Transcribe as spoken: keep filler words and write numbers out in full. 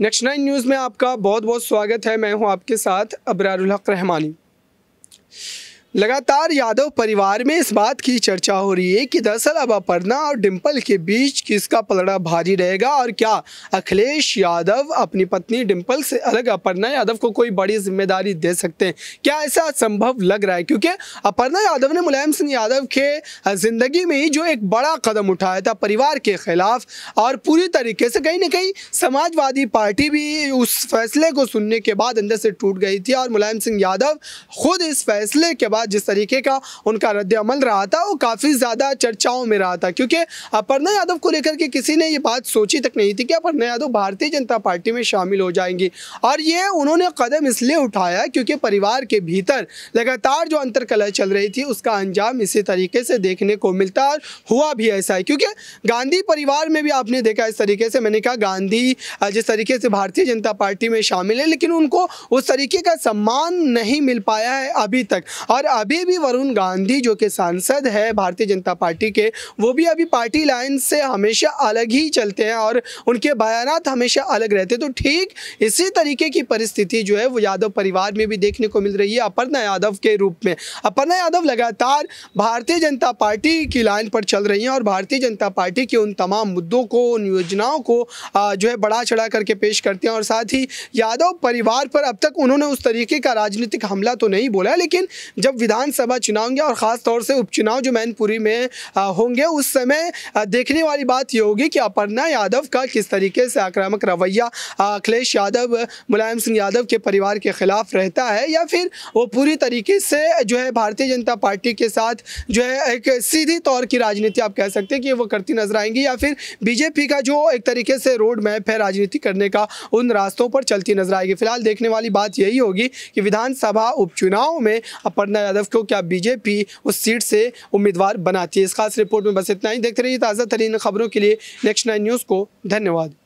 Next nine news में आपका बहुत बहुत स्वागत है। मैं हूं आपके साथ अबरारुल हक रहमानी। लगातार यादव परिवार में इस बात की चर्चा हो रही है कि दरअसल अब अपर्णा और डिम्पल के बीच किसका पलड़ा भारी रहेगा और क्या अखिलेश यादव अपनी पत्नी डिम्पल से अलग अपर्णा यादव को कोई बड़ी जिम्मेदारी दे सकते हैं, क्या ऐसा संभव लग रहा है? क्योंकि अपर्णा यादव ने मुलायम सिंह यादव के ज़िंदगी में ही जो एक बड़ा कदम उठाया था परिवार के खिलाफ, और पूरी तरीके से कहीं ना कहीं समाजवादी पार्टी भी उस फैसले को सुनने के बाद अंदर से टूट गई थी, और मुलायम सिंह यादव खुद इस फैसले के बाद जिस तरीके का उनका रद्द-ए-अमल रहा था वो काफी ज्यादा चर्चाओं में रहा था, क्योंकि अपर्णा यादव को लेकर के किसी ने ये बात सोची तक नहीं थी कि अपर्णा यादव भारतीय जनता पार्टी में शामिल हो जाएंगी। और ये उन्होंने कदम इसलिए उठाया क्योंकि परिवार के भीतर लगातार जो अंतर्कलह चल रही थी उसका अंजाम इसी तरीके से देखने को मिलता, और हुआ भी ऐसा है। क्योंकि गांधी परिवार में भी आपने देखा इस तरीके से, मैंने कहा गांधी जिस तरीके से भारतीय जनता पार्टी में शामिल है लेकिन उनको उस तरीके का सम्मान नहीं मिल पाया है अभी तक। और अभी भी वरुण गांधी जो कि सांसद है भारतीय जनता पार्टी के, वो भी अभी पार्टी लाइन से हमेशा अलग ही चलते हैं और उनके बयानात हमेशा अलग रहते हैं। तो ठीक इसी तरीके की परिस्थिति जो है वो यादव परिवार में भी देखने को मिल रही है अपर्णा यादव के रूप में। अपर्णा यादव लगातार भारतीय जनता पार्टी की लाइन पर चल रही हैं और भारतीय जनता पार्टी के उन तमाम मुद्दों को, उन योजनाओं को जो है बढ़ा चढ़ा करके पेश करते हैं, और साथ ही यादव परिवार पर अब तक उन्होंने उस तरीके का राजनीतिक हमला तो नहीं बोला, लेकिन जब विधानसभा चुनाव होंगे और ख़ास तौर से उपचुनाव जो मैनपुरी में होंगे उस समय देखने वाली बात यह होगी कि अपर्णा यादव का किस तरीके से आक्रामक रवैया अखिलेश यादव, मुलायम सिंह यादव के परिवार के खिलाफ रहता है, या फिर वो पूरी तरीके से जो है भारतीय जनता पार्टी के साथ जो है एक सीधी तौर की राजनीति आप कह सकते हैं कि वो करती नजर आएंगी, या फिर बीजेपी का जो एक तरीके से रोड मैप है राजनीति करने का उन रास्तों पर चलती नजर आएगी। फिलहाल देखने वाली बात यही होगी कि विधानसभा उपचुनाव में अपर्णा यादव को क्या बीजेपी उस सीट से उम्मीदवार बनाती है। इस खास रिपोर्ट में बस इतना ही। देखते रहिए ताज़ा तरीन खबरों के लिए नेक्स्ट नाइन न्यूज़ को। धन्यवाद।